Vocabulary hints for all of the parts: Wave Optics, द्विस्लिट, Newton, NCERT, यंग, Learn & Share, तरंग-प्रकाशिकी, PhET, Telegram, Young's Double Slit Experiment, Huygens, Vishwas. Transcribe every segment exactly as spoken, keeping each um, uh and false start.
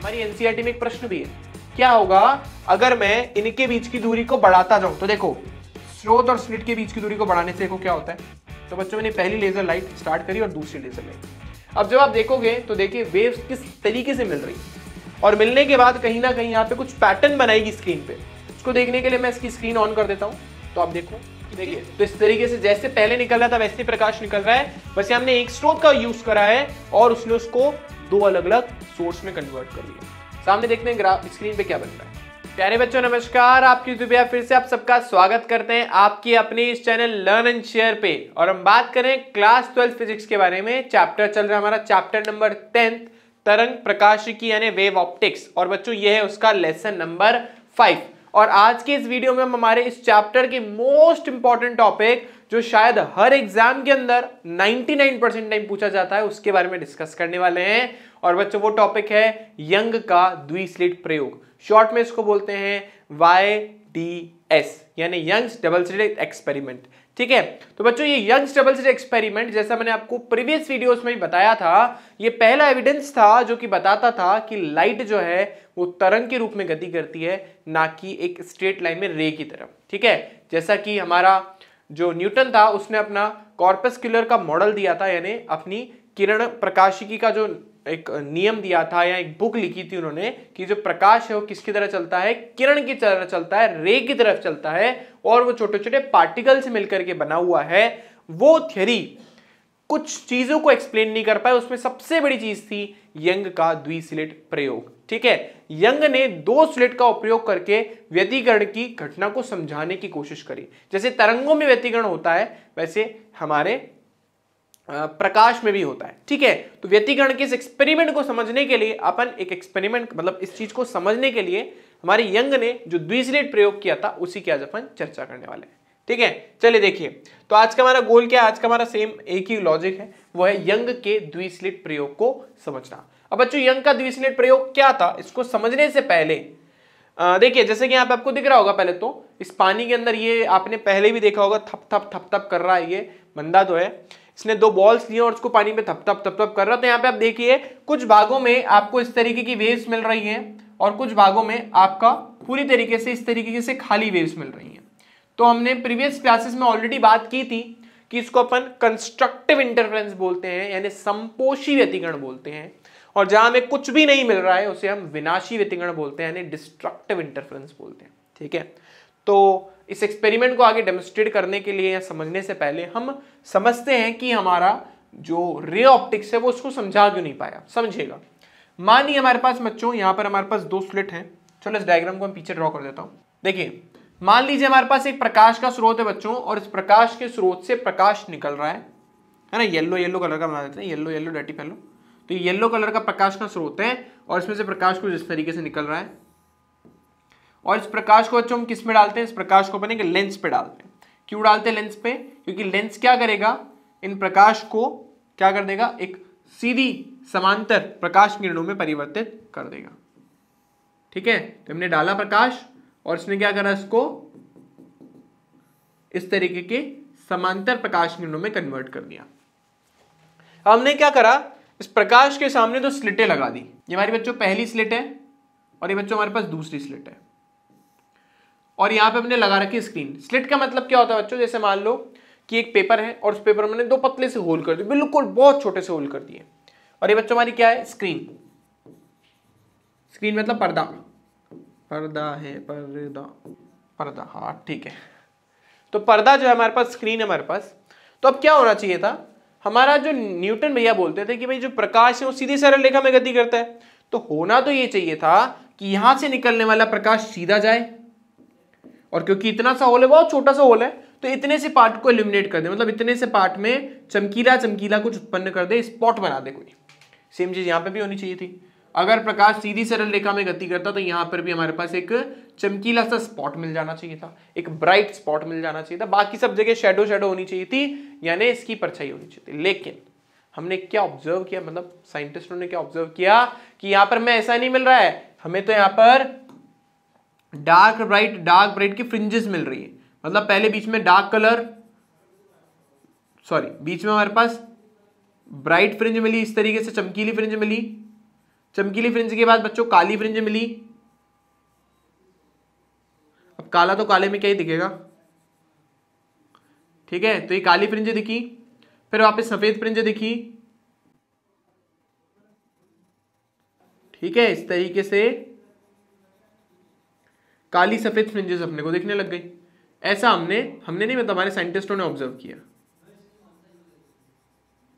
हमारी एनसीईआरटी में एक प्रश्न भी है, क्या होगा अगर मैं इनके बीच की दूरी को बढ़ाता जाऊं। तो देखो स्रोत और स्लिट के बीच की दूरी को बढ़ाने से देखो क्या होता है। तो बच्चों मैंने पहली लेजर लाइट स्टार्ट करी और दूसरी लेजर लाइट, अब जब आप देखोगे तो देखिए वेव्स किस तरीके से मिल रही और मिलने के बाद कहीं ना कहीं यहाँ पे कुछ पैटर्न बनाएगी स्क्रीन पे। उसको देखने के लिए मैं इसकी स्क्रीन ऑन कर देता हूँ, तो आप देखो देखिए तो इस तरीके से जैसे पहले निकल रहा था वैसे प्रकाश निकल रहा है, वैसे हमने एक स्रोत का यूज करा है और उसने उसको दो अलग अलग सोर्स में कन्वर्ट कर लिया। सामने देखते हैं ग्राफ स्क्रीन पे क्या बन रहा है। प्यारे बच्चों नमस्कार, आपकी दुबे फिर से आप सबका स्वागत करते हैं आपकी अपने इस चैनल लर्न एंड शेयर पे। और हम बात करें क्लास ट्वेल्थ फिजिक्स के बारे में। चैप्टर चल रहा है हमारा चैप्टर नंबर टेंथ तरंग प्रकाशिकी यानी वेव ऑप्टिक्स, और बच्चों यह है उसका लेसन नंबर फाइव। और आज के इस वीडियो में हम हमारे इस चैप्टर के मोस्ट इंपॉर्टेंट टॉपिक जो शायद हर एग्जाम के अंदर निन्यानवे परसेंट टाइम पूछा जाता है उसके बारे में डिस्कस करने वाले हैं। और बच्चों वो टॉपिक है यंग का द्विस्लिट प्रयोग, शॉर्ट में इसको बोलते हैं वाई डी एस यानी यंग्स डबल स्लिट एक्सपेरिमेंट, ठीक है। तो बच्चों ये यंग्स डबल स्लिट एक्सपेरिमेंट जैसा मैंने आपको प्रीवियस वीडियोस में भी बताया था, ये पहला एविडेंस था जो कि बताता था कि लाइट जो है वो तरंग के रूप में गति करती है, ना कि एक स्ट्रेट लाइन में रे की तरफ, ठीक है। जैसा कि हमारा जो न्यूटन था उसने अपना कॉर्पस्कुलर का मॉडल दिया था, यानी अपनी किरण प्रकाशिकी का जो एक नियम दिया था या एक बुक लिखी थी उन्होंने कि जो प्रकाश है वो किसकी तरह चलता है, किरण की तरह चलता है, रे की तरफ चलता है और वो छोटे छोटे पार्टिकल से मिलकर के बना हुआ है। वो थियरी कुछ चीजों को एक्सप्लेन नहीं कर पाए, उसमें सबसे बड़ी चीज थी यंग का द्विस्लिट प्रयोग, ठीक है। यंग ने दो स्लिट का उपयोग करके व्यतिकरण की घटना को समझाने की कोशिश करी। जैसे तरंगों में व्यतिकरण होता है वैसे हमारे प्रकाश में भी होता है, ठीक है। तो व्यतिकरण के इस एक्सपेरिमेंट को समझने के लिए अपन एक एक्सपेरिमेंट मतलब इस चीज को समझने के लिए हमारे यंग ने जो द्विस्लिट प्रयोग किया था उसी की आज अपन चर्चा करने वाले हैं, ठीक है। चलिए देखिए तो आज का हमारा गोल क्या है, आज का हमारा सेम एक ही लॉजिक है, वो है यंग के द्विस्लिट प्रयोग को समझना। अब बच्चों यंग का द्विस्लिट प्रयोग क्या था इसको समझने से पहले देखिए, जैसे कि यहाँ पे आपको दिख रहा होगा, पहले तो इस पानी के अंदर ये आपने पहले भी देखा होगा थप थप थप थप कर रहा है, ये बंदा तो है इसने दो बॉल्स लिए और उसको पानी में थप थप थप थप कर रहा है। तो यहाँ पे आप देखिए कुछ भागों में आपको इस तरीके की वेव्स मिल रही हैं और कुछ भागों में आपका पूरी तरीके से इस तरीके से खाली वेव्स मिल रही हैं। तो हमने प्रीवियस क्लासेस में ऑलरेडी बात की थी कि इसको अपन कंस्ट्रक्टिव इंटरफेरेंस बोलते हैं, यानी संपोषी व्यतिकरण बोलते हैं, और जहाँ हमें कुछ भी नहीं मिल रहा है उसे हम विनाशी व्यतिकरण बोलते हैं, यानी डिस्ट्रक्टिव इंटरफेरेंस बोलते हैं, ठीक है। तो इस एक्सपेरिमेंट को आगे डेमोस्ट्रेट करने के लिए या समझने से पहले हम समझते हैं कि हमारा जो रे ऑप्टिक्स है वो उसको समझा क्यों नहीं पाया। समझिएगा, मानिए हमारे पास बच्चों यहाँ पर हमारे पास दो स्लिट हैं। चलो इस डायग्राम को हम पीछे ड्रॉ कर देता हूँ। देखिए मान लीजिए हमारे पास एक प्रकाश का स्रोत है बच्चों, और इस प्रकाश के स्रोत से प्रकाश निकल रहा है है ना, येलो येलो कलर का बना देते हैं, येलो येलो डैटी फैलो। तो येलो कलर का प्रकाश का स्रोत है और इसमें से प्रकाश को जिस तरीके से निकल रहा है, और इस प्रकाश को बच्चों हम किस में डालते हैं, इस प्रकाश को बनेंगे लेंस पे डालते हैं। क्यों डालते हैं लेंस पे, क्योंकि लेंस क्या करेगा, इन प्रकाश को क्या कर देगा, एक सीधी समांतर प्रकाश किरणों में परिवर्तित कर देगा, ठीक है। तो हमने डाला प्रकाश और इसने क्या करा, इसको इस तरीके के समांतर प्रकाश किरणों में कन्वर्ट कर दिया। हमने क्या करा, इस प्रकाश के सामने दो स्लिटें लगा दी। ये हमारी बच्चों पहली स्लिट है और ये बच्चों हमारे पास दूसरी स्लिट है, और यहाँ पे हमने लगा रखी स्क्रीन। स्लिट का मतलब क्या होता है बच्चों, जैसे मान लो कि एक पेपर है और उस पेपर में मैंने दो पतले से होल कर दिए, बिल्कुल बहुत छोटे से होल कर दिए, और ये बच्चों हमारी क्या है स्क्रीन। स्क्रीन मतलब पर्दा, पर्दा है पर्दा पर्दा हाँ ठीक है। तो पर्दा जो है हमारे पास, स्क्रीन हमारे पास। तो अब क्या होना चाहिए था, हमारा जो न्यूटन भैया बोलते थे कि भाई जो प्रकाश है वो सीधी सरल रेखा में गति करता है, तो होना तो ये चाहिए था कि यहाँ से निकलने वाला प्रकाश सीधा जाए, और क्योंकि इतना सा होल है, बहुत छोटा सा होल है, तो इतने से पार्ट को इल्यूमिनेट कर दे, मतलब इतने से पार्ट में चमकीला चमकीला कुछ उत्पन्न कर दे, स्पॉट बना दे कोई। सेम चीज यहाँ पे भी होनी चाहिए थी, अगर प्रकाश सीधी सरल रेखा में गति करता तो यहाँ पर भी हमारे पास एक चमकीला सा स्पॉट मिल जाना चाहिए था, एक ब्राइट स्पॉट मिल जाना चाहिए था। बाकी सब जगह शेडो शेडो होनी चाहिए थी, यानी इसकी परछाई होनी चाहिए थी। लेकिन हमने क्या ऑब्जर्व किया, मतलब साइंटिस्टों ने क्या ऑब्जर्व किया कि यहाँ पर हमें ऐसा नहीं मिल रहा है, हमें तो यहाँ पर डार्क ब्राइट डार्क ब्राइट की फ्रिंजेस मिल रही है। मतलब पहले बीच में डार्क कलर, सॉरी बीच में हमारे पास ब्राइट फ्रिंज मिली, इस तरीके से चमकीली फ्रिंज मिली, चमकीली फ्रिंज के बाद बच्चों काली फ्रिंज मिली। अब काला तो काले में क्या ही दिखेगा, ठीक है, तो ये काली फ्रिंज दिखी, फिर वापस सफेद फ्रिंज दिखी, ठीक है। इस तरीके से काली सफेद फ्रिंजेस अपने को दिखने लग गई। ऐसा हमने हमने नहीं मतलब हमारे साइंटिस्टों ने ऑब्जर्व किया,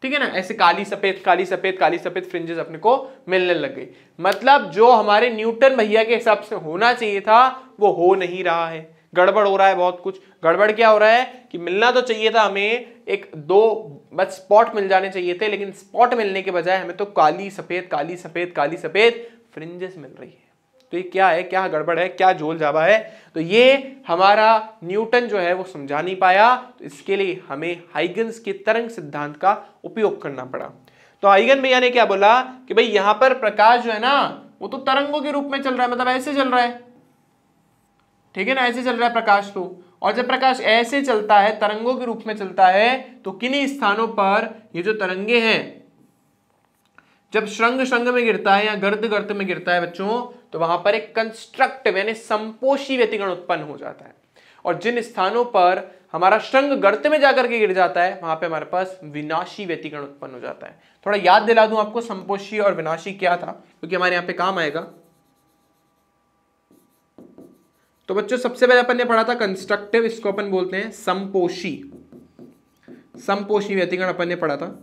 ठीक है ना। ऐसे काली सफेद काली सफेद काली सफेद फ्रिंजेस अपने को मिलने लग गई। मतलब जो हमारे न्यूटन भैया के हिसाब से होना चाहिए था वो हो नहीं रहा है, गड़बड़ हो रहा है, बहुत कुछ गड़बड़। क्या हो रहा है कि मिलना तो चाहिए था हमें एक दो बस स्पॉट मिल जाने चाहिए थे, लेकिन स्पॉट मिलने के बजाय हमें तो काली सफेद काली सफेद काली सफेद फ्रिंजेस मिल रही है। तो ये क्या है, क्या गड़बड़ है, क्या झोल झाबा है। तो ये हमारा न्यूटन जो है वो समझा नहीं पाया, तो इसके लिए हमें हाइगेंस के तरंग सिद्धांत का उपयोग करना पड़ा। तो हाइगेंस भैया ने क्या बोला कि भाई यहाँ पर प्रकाश जो है ना वो तो तरंगों के रूप में चल रहा है, मतलब ऐसे चल रहा है, ठीक है ना, ऐसे चल रहा है प्रकाश तो। और जब प्रकाश ऐसे चलता है तरंगों के रूप में चलता है तो किन्हीं स्थानों पर ये जो तरंगे हैं जब श्रृंग श्रृंग में गिरता है या गर्द गर्द में गिरता है बच्चों, तो वहां पर एक कंस्ट्रक्टिव यानी संपोषी व्यतिकरण उत्पन्न हो जाता है। और जिन स्थानों पर हमारा श्रृंग गर्त में जाकर के गिर जाता है वहां पे हमारे पास विनाशी व्यतिकरण उत्पन्न हो जाता है। थोड़ा याद दिला दूं आपको संपोषी और विनाशी क्या था, क्योंकि हमारे यहाँ पे काम आएगा। तो बच्चों सबसे पहले अपन ने पढ़ा था कंस्ट्रक्टिव, इसको अपन बोलते हैं संपोषी। संपोषी व्यतिकरण अपन ने पढ़ा था।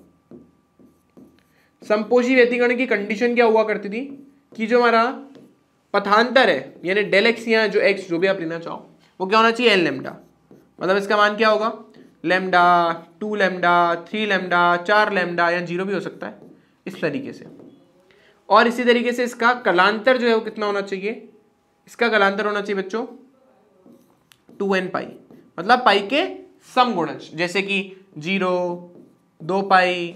संपोषी व्यतिकरण की कंडीशन क्या हुआ करती थी कि जो हमारा पथांतर है यानी डेल एक्स या जो एक्स जो भी आप लेना चाहो वो क्या होना चाहिए, एन लेमडा, मतलब इसका मान क्या होगा, lambda, two lambda, three lambda, चार लेमडा या जीरो भी हो सकता है, इस तरीके से। और इसी तरीके से इसका कलांतर जो है वो कितना होना चाहिए, इसका कलांतर होना चाहिए बच्चों टू एन पाई, मतलब पाई के समगुणज, जैसे कि जीरो, दो पाई,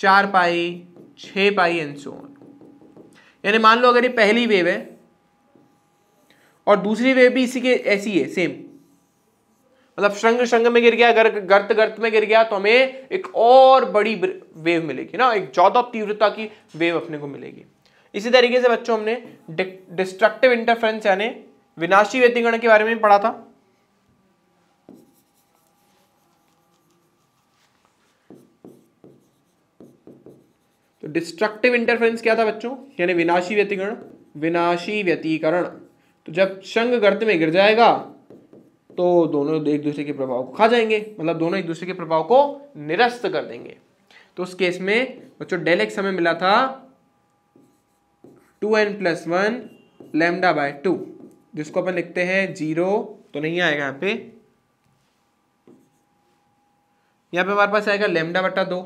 चार पाई, छः पाई एंड सो ऑन। यानी मान लो अगर ये पहली वेव है और दूसरी वेव भी इसी के ऐसी है सेम, मतलब श्रृंग श्रृंग में गिर गया, गर्त गर्त गर्त में गिर गया, तो हमें एक और बड़ी वेव मिलेगी ना, एक ज्यादा तीव्रता की वेव अपने को मिलेगी। इसी तरीके से बच्चों हमने डिस्ट्रक्टिव इंटरफेरेंस यानी विनाशी व्यतिकरण के बारे में पढ़ा था। तो डिस्ट्रक्टिव इंटरफेरेंस क्या था बच्चों, यानी विनाशी व्यतिकरण, विनाशी व्यतिकरण। तो जब श्रृंग गर्त में गिर जाएगा तो दोनों एक दूसरे के प्रभाव को खा जाएंगे, मतलब दोनों एक दूसरे के प्रभाव को निरस्त कर देंगे। तो उस केस में बच्चों डेल एक्स हमें मिला था two n plus one lambda by two, जिसको अपन लिखते हैं जीरो तो नहीं आएगा यहाँ पे, यहाँ पे हमारे पास आएगा लेमडा बटा दो,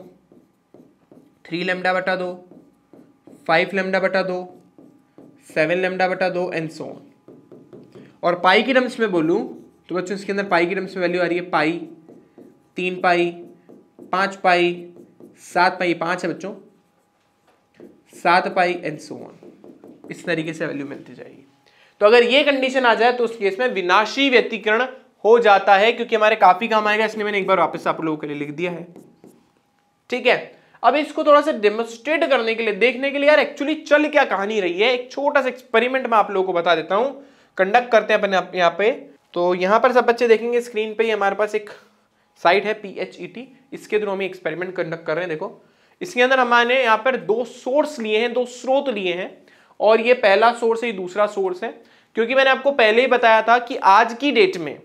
थ्री लेमडा बटा दो, फाइव लेमडा बटा दो, सेवन लेमडा बटा दो एंड सो ऑन। और पाई की टर्म्स में बोलूँ तो बच्चों इसके अंदर पाई की टर्म्स में वैल्यू आ रही है पाई, तीन पाई, पाँच पाई, सात पाई, पाँच है बच्चों, सात पाई एंड सो ऑन, इस तरीके से वैल्यू मिलती जाएगी। तो अगर ये कंडीशन आ जाए तो उस केस में विनाशी व्यतिकरण हो जाता है, क्योंकि हमारे काफ़ी काम आएगा, इसलिए मैंने एक बार वापस आप लोगों के लिए लिख दिया है, ठीक है। अब इसको थोड़ा सा डेमोस्ट्रेट करने के लिए, देखने के लिए यार एक्चुअली चल क्या कहानी रही है, एक छोटा सा एक्सपेरिमेंट मैं आप लोगों को बता देता हूँ, कंडक्ट करते हैं अपने यहाँ पे। तो यहाँ पर सब बच्चे देखेंगे स्क्रीन पे ही हमारे पास एक साइट है पी एच ई टी, इसके थ्रू हम एक्सपेरिमेंट कंडक्ट कर रहे हैं। देखो इसके अंदर हमारे यहाँ पर दो सोर्स लिए हैं, दो स्रोत लिए हैं, और ये पहला सोर्स है, दूसरा सोर्स है। क्योंकि मैंने आपको पहले ही बताया था कि आज की डेट में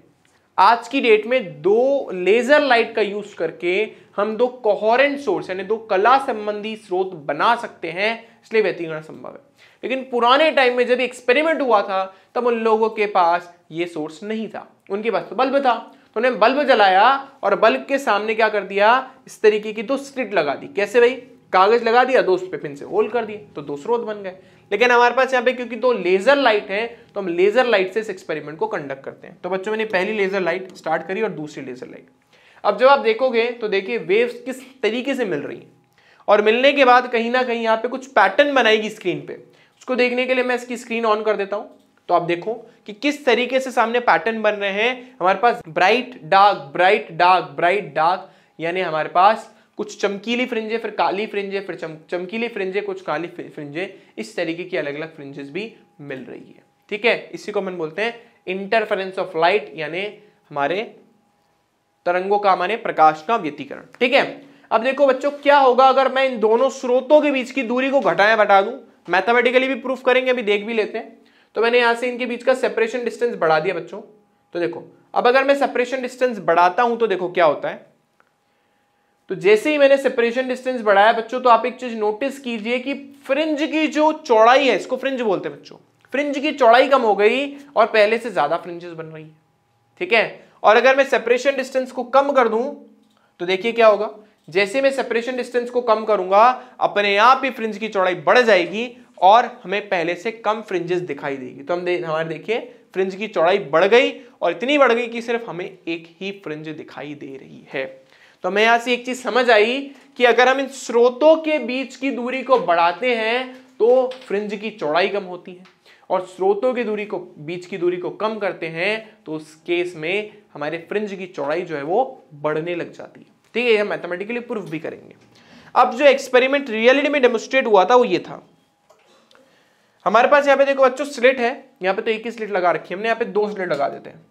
आज की डेट में दो लेजर लाइट का यूज करके हम दो कोहेरेंट सोर्स यानी दो कला संबंधी स्रोत बना सकते हैं, इसलिए व्यतिकरण संभव है। लेकिन पुराने टाइम में जब एक्सपेरिमेंट हुआ था तब उन लोगों के पास ये सोर्स नहीं था, उनके पास तो बल्ब था, तो उन्हें बल्ब जलाया और बल्ब के सामने क्या कर दिया, इस तरीके की दो स्लिट लगा दी। कैसे भाई, कागज लगा दिया, दो उसपे पिन से होल कर दिए, तो दो स्रोत बन गए। लेकिन हमारे पास यहाँ पे क्योंकि दो लेजर लाइट है तो हम लेजर लाइट से इस एक्सपेरिमेंट को कंडक्ट करते हैं। तो बच्चों मैंने पहली लेजर लाइट स्टार्ट करी और दूसरी लेजर लाइट। अब जब आप देखोगे तो देखिए वेव्स किस तरीके से मिल रही हैं, और मिलने के बाद कहीं ना कहीं यहाँ पे कुछ पैटर्न बनाएगी स्क्रीन पे। उसको देखने के लिए मैं इसकी स्क्रीन ऑन कर देता हूँ, तो आप देखो कि किस तरीके से सामने पैटर्न बन रहे हैं। हमारे पास bright dark, bright dark, bright dark, यानी हमारे पास कुछ चमकीली फ्रिंजे, फिर काली फ्रिंजे, फिर चम, चमकीली फ्रिंजे, कुछ काली फ्रिंजे, इस तरीके की अलग अलग फ्रिंजेस भी मिल रही है। ठीक है, इसी को हम बोलते हैं इंटरफेरेंस ऑफ लाइट, यानी हमारे तरंगों का, हमारे प्रकाश का व्यतिकरण। ठीक है, अब देखो बच्चों क्या होगा अगर मैं इन दोनों स्रोतों के बीच की दूरी को घटाया बटा दूं। मैथमेटिकली भी प्रूफ करेंगे, अभी देख भी लेते हैं। तो मैंने यहां से इनके बीच का सेपरेशन डिस्टेंस बढ़ा दिया बच्चों। तो देखो अब अगर मैं सेपरेशन डिस्टेंस बढ़ाता हूं तो देखो क्या होता है। तो जैसे ही मैंने सेपरेशन डिस्टेंस बढ़ाया बच्चों, तो आप एक चीज नोटिस कीजिए कि फ्रिंज की जो चौड़ाई है, इसको फ्रिंज बोलते हैं बच्चों, फ्रिंज की चौड़ाई कम हो गई और पहले से ज्यादा फ्रिंजेस बन रही है। ठीक है, और अगर मैं सेपरेशन डिस्टेंस को कम कर दूं तो देखिए क्या होगा। जैसे मैं सेपरेशन डिस्टेंस को कम करूंगा, अपने आप ही फ्रिंज की चौड़ाई बढ़ जाएगी और हमें पहले से कम फ्रिंजेस दिखाई देगी। तो हम दे, हमारे देखिए फ्रिंज की चौड़ाई बढ़ गई और इतनी बढ़ गई कि सिर्फ हमें एक ही फ्रिंज दिखाई दे रही है। तो हमें यहां से एक चीज समझ आई कि अगर हम इन स्रोतों के बीच की दूरी को बढ़ाते हैं तो फ्रिंज की चौड़ाई कम होती है, और स्रोतों की दूरी को बीच की दूरी को कम करते हैं तो उस केस में हमारे फ्रिंज की चौड़ाई जो है वो बढ़ने लग जाती है। ठीक है, यह मैथमेटिकली प्रूफ भी करेंगे। अब जो एक्सपेरिमेंट रियलिटी में डेमोस्ट्रेट हुआ था वो ये था। हमारे पास यहाँ पे देखो बच्चों स्लिट है, यहाँ पे तो एक ही स्लिट लगा रखी है हमने, यहाँ पे दो स्लिट लगा देते हैं।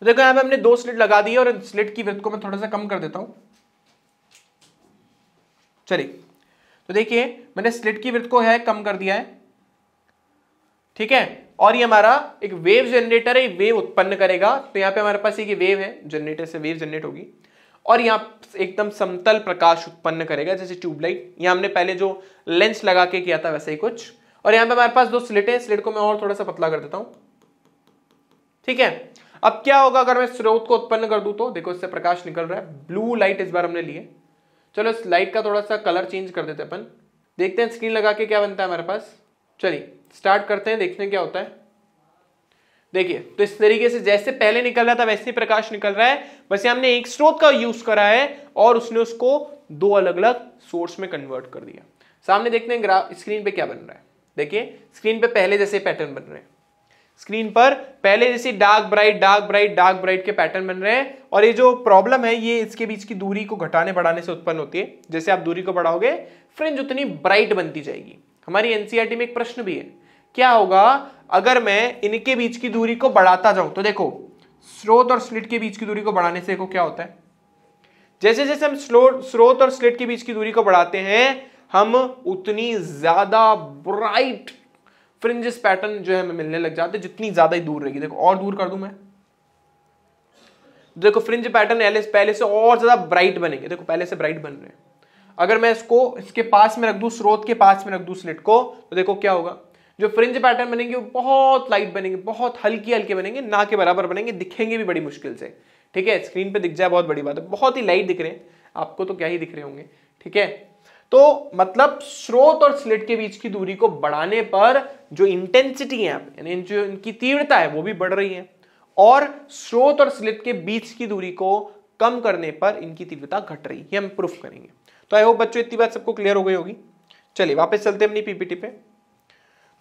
तो देखो यहाँ पे हमने दो स्लिट लगा दी और स्लिट की विड्थ को मैं थोड़ा सा कम कर देता हूं। चलिए, तो देखिए मैंने स्लिट की विड्थ को है कम कर दिया है। ठीक है, और ये हमारा एक वेव जनरेटर है, वेव उत्पन्न करेगा। तो यहाँ पे हमारे पास एक वेव है, जनरेटर से वेव जनरेट होगी और यहाँ एकदम समतल प्रकाश उत्पन्न करेगा, जैसे ट्यूबलाइट। यहाँ हमने पहले जो लेंस लगा के किया था वैसे ही कुछ। और यहाँ पे हमारे पास दो स्लिट है, स्लिट को मैं और थोड़ा सा पतला कर देता हूँ। ठीक है, अब क्या होगा अगर मैं स्रोत को उत्पन्न कर दूं तो देखो इससे प्रकाश निकल रहा है। ब्लू लाइट इस बार हमने लिए। चलो इस लाइट का थोड़ा सा कलर चेंज कर देते हैं अपन, देखते हैं स्क्रीन लगा के क्या बनता है हमारे पास। चलिए स्टार्ट करते हैं, देखते हैं क्या होता है। देखिए, तो इस तरीके से जैसे पहले निकल रहा था वैसे ही प्रकाश निकल रहा है, बस हमने एक स्रोत का यूज करा है और उसने उसको दो अलग अलग सोर्स में कन्वर्ट कर दिया। सामने देखते हैं स्क्रीन पे क्या बन रहा है। देखिए स्क्रीन पे पहले जैसे पैटर्न बन रहे हैं, स्क्रीन पर पहले जैसे dark bright dark bright dark bright के पैटर्न बन रहे हैं। और ये जो प्रॉब्लम है ये इसके बीच की दूरी को घटाने बढ़ाने से उत्पन्न होती है। जैसे आप दूरी को बढ़ाओगे फ्रिंज उतनी ब्राइट बनती जाएगी। हमारी एनसीईआरटी में एक प्रश्न भी है, क्या होगा अगर मैं इनके बीच की दूरी को बढ़ाता जाऊं। तो देखो स्रोत और स्लिट के बीच की दूरी को बढ़ाने से देखो क्या होता है। जैसे जैसे हम स्रोत और स्लिट के बीच की दूरी को बढ़ाते हैं, हम उतनी ज्यादा ब्राइट फ्रिंजेस पैटर्न जो है हमें मिलने लग जाते हैं, जितनी ज्यादा ही दूर रहेगी। देखो और दूर कर दूं मैं, देखो फ्रिंज पैटर्न पहले से और ज्यादा ब्राइट बनेंगे। देखो पहले से ब्राइट बन रहे हैं। अगर मैं इसको इसके पास में रख दूं, स्रोत के पास में रख दूं स्लिट को, तो देखो क्या होगा, जो फ्रिंज पैटर्न बनेंगे वो बहुत लाइट बनेंगे, बहुत हल्की हल्के बनेंगे, ना के बराबर बनेंगे, दिखेंगे भी बड़ी मुश्किल से। ठीक है, स्क्रीन पे दिख जाए बहुत बड़ी बात है, बहुत ही लाइट दिख रहे हैं आपको, तो क्या ही दिख रहे होंगे। ठीक है, तो मतलब स्रोत और स्लिट के बीच की दूरी को बढ़ाने पर जो इंटेंसिटी है यानी जो इनकी तीव्रता है वो भी बढ़ रही है, और स्रोत और स्लिट के बीच की दूरी को कम करने पर इनकी तीव्रता घट रही है। ये हम प्रूफ करेंगे। तो आई होप बच्चों इतनी बात सबको क्लियर हो गई होगी। चलिए वापस चलते हैं अपनी पीपीटी पे।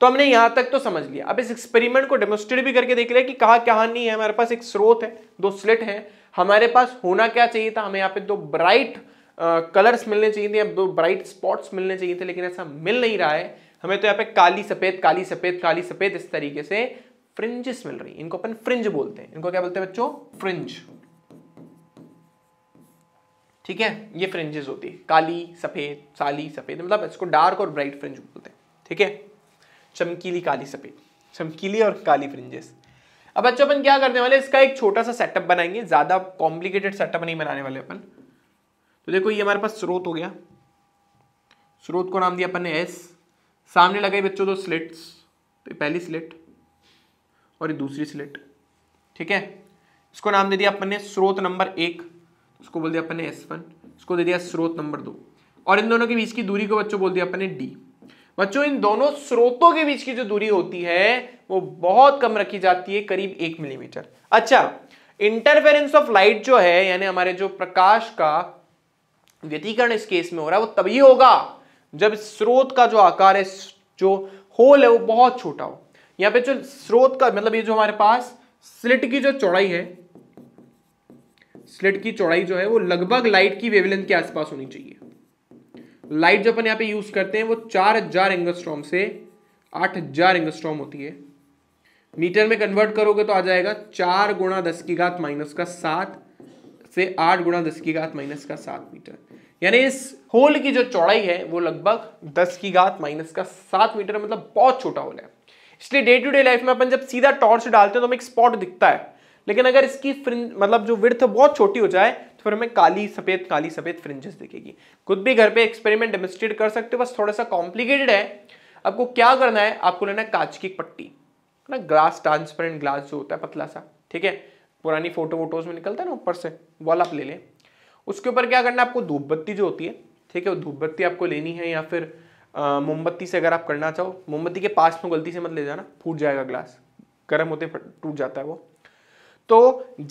तो हमने यहां तक तो समझ लिया, अब इस एक्सपेरिमेंट को डेमोस्ट्रेट भी करके देख लिया कि कहा क्या नहीं है। हमारे पास एक स्रोत है, दो स्लिट है, हमारे पास होना क्या चाहिए था, हमें यहाँ पे दो ब्राइट कलर्स मिलने चाहिए थे, दो ब्राइट स्पॉट्स मिलने चाहिए थे, लेकिन ऐसा मिल नहीं रहा है हमें। तो यहाँ पे काली सफेद काली सफेद काली सफेद इस तरीके से फ्रिंजेस मिल रही है। इनको अपन फ्रिंज बोलते हैं। इनको क्या बोलते हैं बच्चों? फ्रिंज। ठीक है, ये फ्रिंजेस होती है, काली सफेद काली सफेद, मतलब इसको डार्क और ब्राइट फ्रिंज बोलते हैं। ठीक है, चमकीली काली सफेद, चमकीली और काली फ्रिंजेस। अब बच्चों अपन क्या करने वाले, इसका एक छोटा सा सेटअप बनाएंगे, ज्यादा कॉम्प्लिकेटेड सेटअप नहीं बनाने वाले अपन। तो देखो ये हमारे पास स्रोत हो गया, स्रोत को नाम दिया अपन ने एस। सामने लगाई बच्चों दो स्लिट्स, तो पहली स्लिट और ये दूसरी स्लिट। ठीक है, इसको नाम दे दिया अपन ने स्रोत नंबर एक, इसको बोल दिया अपन ने एस वन, इसको दे दिया स्रोत नंबर दो, और इन दोनों के बीच की दूरी को बच्चों बोल दिया अपन ने डी। बच्चों इन दोनों स्रोतों के बीच की जो दूरी होती है वो बहुत कम रखी जाती है, करीब एक मिलीमीटर। अच्छा, इंटरफेरेंस ऑफ लाइट जो है यानी हमारे जो प्रकाश का व्यतिकरण इस केस में हो रहा है वो तभी होगा जब स्रोत का जो आकार है, जो होल है, वो बहुत छोटा हो। यहाँ पे जो स्रोत का मतलब ये जो हमारे पास स्लिट की जो चौड़ाई है, स्लिट की चौड़ाई जो है वो लगभग लाइट की वेवलेंथ के आसपास होनी चाहिए। लाइट जो अपन यहाँ पे यूज करते हैं वो चार हजार एंगस्ट्रॉम से आठ हजार एंगस्ट्रॉम होती है। मीटर में कन्वर्ट करोगे तो आ जाएगा चार गुणा दस की घात माइनस का सात से आठ गुणा दस की घात माइनस का सात मीटर। यानी इस होल की जो चौड़ाई है वो लगभग दस की घात माइनस का सात मीटर, मतलब बहुत छोटा होल है। इसलिए डे टू डे लाइफ में अपन जब सीधा टॉर्च डालते हैं तो हमें एक स्पॉट दिखता है, लेकिन अगर इसकी फ्रिंज मतलब जो विड्थ बहुत छोटी हो जाए तो फिर हमें काली सफेद काली सफेद फ्रिंजेस दिखेगी। खुद भी घर पे एक्सपेरिमेंट डेमोस्ट्रेट कर सकते हो, बस थोड़ा सा कॉम्प्लिकेटेड है। आपको क्या करना है, आपको लेना है कांच की पट्टी, ना ग्लास ट्रांसपेरेंट ग्लास जो होता है पतला सा, ठीक है, पुरानी फोटो वोटोज में निकलता है ना ऊपर से, वॉल आप ले लें। उसके ऊपर क्या करना है, आपको धूप बत्ती जो होती है, ठीक है, वो धूप बत्ती आपको लेनी है, या फिर मोमबत्ती से अगर आप करना चाहो। मोमबत्ती के पास में गलती से मत ले जाना, फूट जाएगा ग्लास, गर्म होते टूट जाता है वो। तो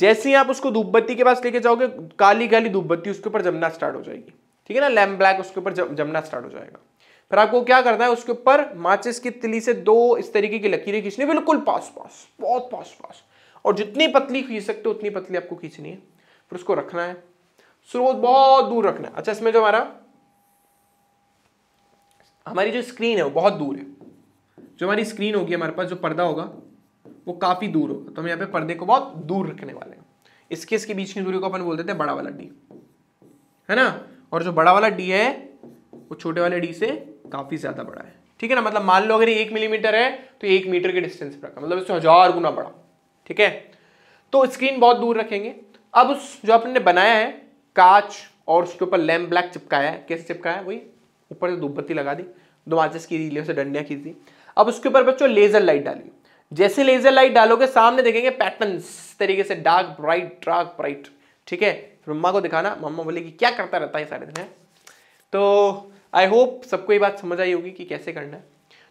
जैसे ही आप उसको धूप बत्ती के पास लेके जाओगे, काली काली धूप बत्ती उसके ऊपर जमना स्टार्ट हो जाएगी, ठीक है ना, लैम्प ब्लैक उसके ऊपर जमना स्टार्ट हो जाएगा। फिर आपको क्या करना है, उसके ऊपर माचिस की तिली से दो इस तरीके की लकीरें खींचनी, बिल्कुल पास पास, बहुत पास पास, और जितनी पतली खींच सकते हो उतनी पतली आपको खींचनी है। फिर उसको रखना है, स्रोत बहुत दूर रखना है। अच्छा, इसमें जो हमारा हमारी जो स्क्रीन है वो बहुत दूर है, जो हमारी स्क्रीन होगी, हमारे पास जो पर्दा होगा वो काफी दूर होगा, तो हम यहाँ पे पर्दे को बहुत दूर रखने वाले हैं। इसके इसके बीच की दूरी को अपन बोल देते हैं बड़ा वाला डी, है ना, और जो बड़ा वाला डी है वो छोटे वाले डी से काफी ज्यादा बड़ा है, ठीक है ना। मतलब मान लो अगर ये एक मिलीमीटर है तो एक मीटर के डिस्टेंस पर रखा, मतलब इससे हजार गुना बड़ा, ठीक है। तो स्क्रीन बहुत दूर रखेंगे। अब उस जो आपने बनाया है कांच और उसके ऊपर लैम्प ब्लैक चिपकाया है, कैसे चिपकाया है, वही ऊपर से धूप बत्ती लगा दी, दो माचिस की रीलों से डंडियां खींच दी। अब उसके ऊपर बच्चों लेजर लाइट डाली। जैसे लेजर लाइट डालोगे सामने देखेंगे पैटर्न्स तरीके से, डार्क ब्राइट डार्क ब्राइट, ठीक है। फिर मम्मा को दिखाना, मम्मा बोलेगी क्या करता रहता है सारे दिन। तो आई होप सबको ये बात समझ आई होगी कि कैसे करना है।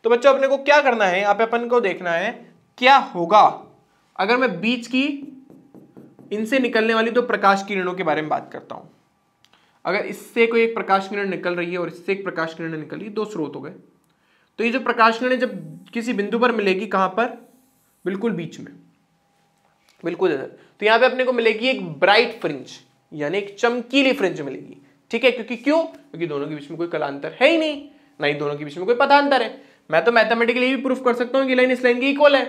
तो बच्चों अपने को क्या करना है, यहाँ पे अपन को देखना है क्या होगा अगर मैं बीच की इनसे निकलने वाली दो प्रकाश किरणों के बारे में बात करता हूं। अगर इससे कोई एक प्रकाश किरण निकल रही है और इससे एक प्रकाश किरण निकल रही है, दो स्रोत हो गए, तो ये जो प्रकाश किरण जब किसी बिंदु पर मिलेगी, कहां पर, बिल्कुल बीच में, बिल्कुल इधर, तो यहां पे अपने को मिलेगी एक ब्राइट फ्रिंज, यानी एक चमकीली फ्रिंज मिलेगी, ठीक है। क्योंकि क्यों क्योंकि दोनों के बीच में कोई कलांतर है ही नहीं, ना ही दोनों के बीच में कोई पथांतर है। मैं तो मैथमेटिकली भी प्रूफ कर सकता हूं कि लाइन इस लाइन की इक्वल है।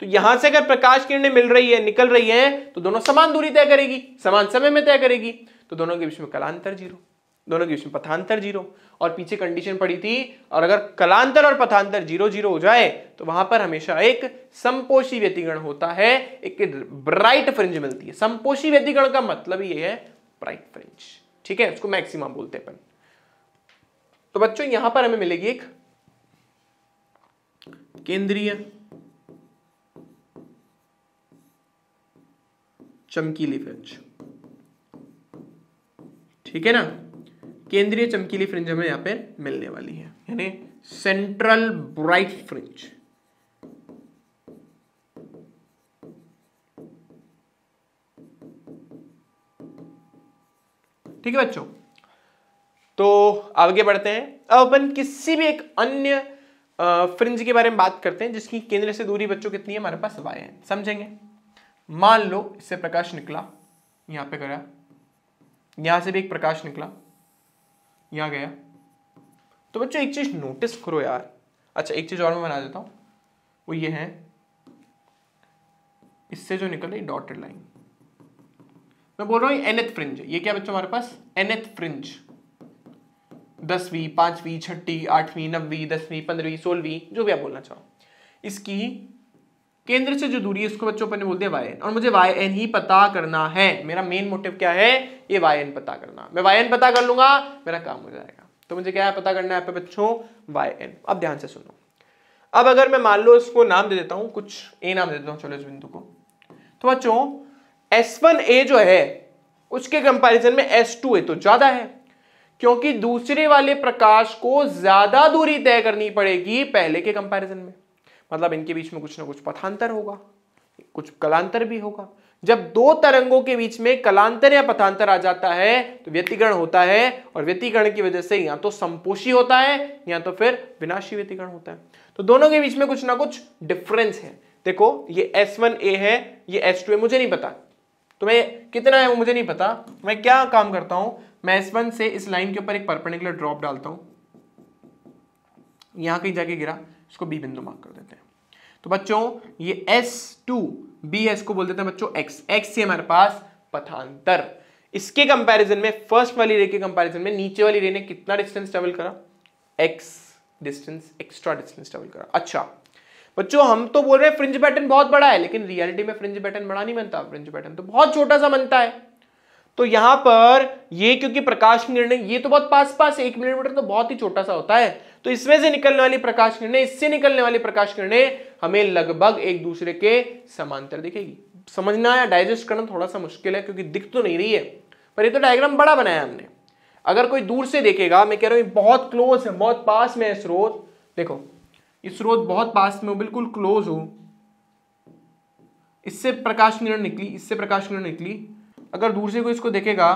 तो यहां से अगर प्रकाश किरणें मिल रही है, निकल रही है, तो दोनों समान दूरी तय करेगी, समान समय में तय करेगी, तो दोनों के बीच में कलांतर जीरो, दोनों के बीच में पथांतर जीरो। और पीछे कंडीशन पड़ी थी, और अगर कलांतर और पथांतर जीरो जीरो हो जाए तो वहां पर हमेशा एक समपोषी व्यतिकरण होता है, एक ब्राइट फ्रिंज मिलती है। समपोषी व्यतिकरण का मतलब ये है ब्राइट फ्रिंज, ठीक है, उसको मैक्सिमा बोलते हैं अपन। तो बच्चों यहां पर हमें मिलेगी एक केंद्रीय चमकीली फ्रिंज, ठीक है ना, केंद्रीय चमकीली फ्रिंज हमें यहां पे मिलने वाली है, यानी सेंट्रल ब्राइट फ्रिंज, ठीक है बच्चों। तो आगे बढ़ते हैं, अब अपन किसी भी एक अन्य फ्रिंज के बारे में बात करते हैं जिसकी केंद्र से दूरी बच्चों कितनी है, हमारे पास y है, समझेंगे। मान लो इससे प्रकाश निकला, यहां पे गया, यहां से भी एक प्रकाश निकला, यहां गया। तो बच्चों एक चीज नोटिस करो यार, अच्छा एक चीज और मैं बना देता हूं, वो ये है, इससे जो निकल रही डॉटेड लाइन, मैं बोल रहा हूं nth फ्रिंज। ये क्या बच्चों, हमारे पास nth फ्रिंज, दसवीं, पांचवी, छठी, आठवीं, नब्बी, दसवीं, पंद्रहवीं, सोलहवीं, जो भी आप बोलना चाहो, इसकी केंद्र से जो दूरी है उसको बच्चों पर बोलते हैं वाई एन, और मुझे वाई एन ही पता करना है। मेरा मेन मोटिव क्या है, ये वाई एन पता करना। मैं वाई एन पता कर लूंगा, मेरा काम हो जाएगा। तो मुझे क्या है पता करना है बच्चों, वाई एन। अब ध्यान से सुनो, अब अगर मैं मान लो इसको नाम दे देता हूं, कुछ ए नाम दे देता हूं, चलो इस बिंदु को। तो बच्चों एस वन ए जो है उसके कंपेरिजन में एस टू ए तो ज्यादा है, क्योंकि दूसरे वाले प्रकाश को ज्यादा दूरी तय करनी पड़ेगी पहले के कंपेरिजन में, मतलब इनके बीच में कुछ ना कुछ पथांतर होगा, कुछ कलांतर भी होगा। जब दो तरंगों के बीच में कलांतर या पथांतर आ जाता है तो व्यतिकरण होता है, और व्यतिकरण की वजह से या तो संपोषी होता है या तो फिर विनाशी व्यतिकरण होता है। तो दोनों के बीच में कुछ ना कुछ डिफरेंस है। देखो ये एस वन ए है, ये एस टू ए मुझे नहीं पता, तो मैं कितना है वो मुझे नहीं पता। मैं क्या काम करता हूँ, मैं एस वन से इस लाइन के ऊपर एक परपेंडिकुलर ड्रॉप डालता हूँ, यहाँ कहीं जाके गिरा, इसको बी बिंदु मार्क कर देते हैं। तो बच्चों ये एस टू बी एस को बोल देते हैं बच्चों एक्स। एक्स से हमारे पास पथांतर। इसके कंपैरिजन में फर्स्ट वाली रे के कंपैरिजन में नीचे वाली रे ने कितना डिस्टेंस ट्रेवल करा, x distance, extra distance travel करा। अच्छा बच्चों हम तो बोल रहे हैं फ्रिंज पैटर्न बहुत बड़ा है, लेकिन रियलिटी में फ्रिंज पैटर्न बड़ा नहीं बनता, फ्रिंज पैटर्न तो बहुत छोटा सा बनता है। तो यहां पर ये क्योंकि प्रकाश किरणें ये तो बहुत पास पास एक मिलीमीटर तो बहुत ही छोटा सा होता है, तो इसमें से निकलने वाली प्रकाश किरणें इससे निकलने वाली प्रकाश किरणें हमें लगभग एक दूसरे के समांतर दिखेगी। समझना या डाइजेस्ट करना थोड़ा सा मुश्किल है क्योंकि दिख तो नहीं रही है, पर ये तो डायग्राम बड़ा बनाया हमने। अगर कोई दूर से देखेगा, मैं कह रहा हूँ बहुत क्लोज है, बहुत पास में है स्रोत, देखो ये स्रोत बहुत पास में हो, बिल्कुल क्लोज हो, इससे प्रकाश किरण निकली, इससे प्रकाश किरण निकली। अगर दूर से कोई इसको देखेगा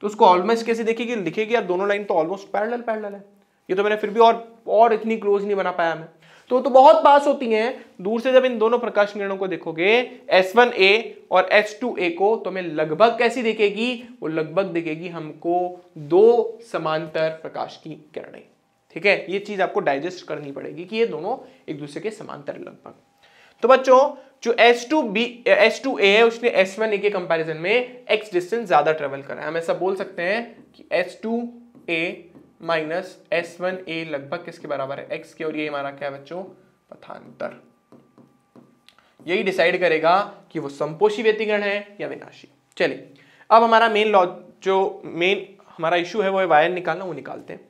तो उसको ऑलमोस्ट कैसे देखेगी, दिखेगी यार दोनों लाइन तो ऑलमोस्ट पैरेलल पैरेलल है, ये तो मैंने फिर भी और और इतनी क्लोज नहीं बना पाया मैं, तो तो बहुत पास होती हैं। दूर से जब इन दोनों प्रकाश किरणों को देखोगे एस वन ए और एस टू ए को, तो हमें लगभग कैसी दिखेगी, वो लगभग दिखेगी हमको दो समांतर प्रकाश की किरणें। ठीक है, ये चीज आपको डाइजेस्ट करनी पड़ेगी कि ये दोनों एक दूसरे के समांतर लगभग। तो बच्चों जो S two B S two A है उसने एस वन ए के कंपैरिजन में x डिस्टेंस ज्यादा ट्रेवल करा है। हम ऐसा बोल सकते हैं कि S two A minus S one A लगभग किसके बराबर है, x के, और ये हमारा क्या है बच्चों, पथांतर। यही डिसाइड करेगा कि वो समपोषी व्यतिकरण है या विनाशी। चलिए अब हमारा मेन लॉ जो मेन हमारा इशू है वो है वायर निकालना, वो निकालते हैं।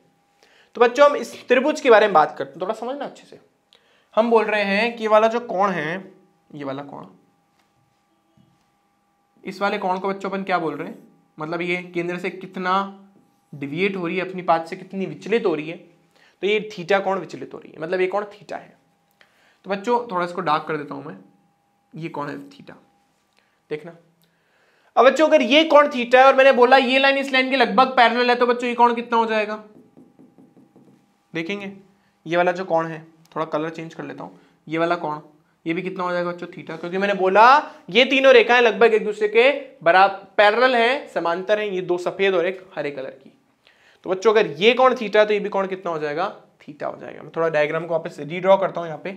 तो बच्चों हम इस त्रिभुज के बारे में बात करते हैं, थोड़ा समझना अच्छे से। हम बोल रहे हैं कि ये वाला जो कोण है, ये वाला कोण, इस वाले कोण को बच्चों अपन क्या बोल रहे हैं, मतलब ये केंद्र से कितना डिविएट हो रही है, अपनी पाथ से कितनी विचलित हो रही है, तो ये थीटा कोण विचलित हो रही है, मतलब ये कोण थीटा है। तो बच्चों थोड़ा इसको डार्क कर देता हूं मैं, ये कोण है थीटा, देखना। अब बच्चों अगर ये कोण थीटा है और मैंने बोला ये लाइन इस लाइन के लगभग पैरेलल है, तो बच्चों ये कोण कितना हो जाएगा, देखेंगे। ये वाला जो कोण है, थोड़ा कलर चेंज कर लेता हूँ, ये वाला कोण, ये भी कितना हो जाएगा बच्चों, थीटा, क्योंकि मैंने बोला ये तीनों रेखाएं लगभग एक दूसरे के बराबर पैरेलल हैं, समांतर हैं, ये दो सफेद और एक हरे कलर की। तो बच्चों अगर ये कोण थीटा है तो ये भी कोण कितना हो जाएगा, थीटा हो जाएगा। मैं थोड़ा डायग्राम को वापस रीड्रॉ करता हूँ। यहाँ पे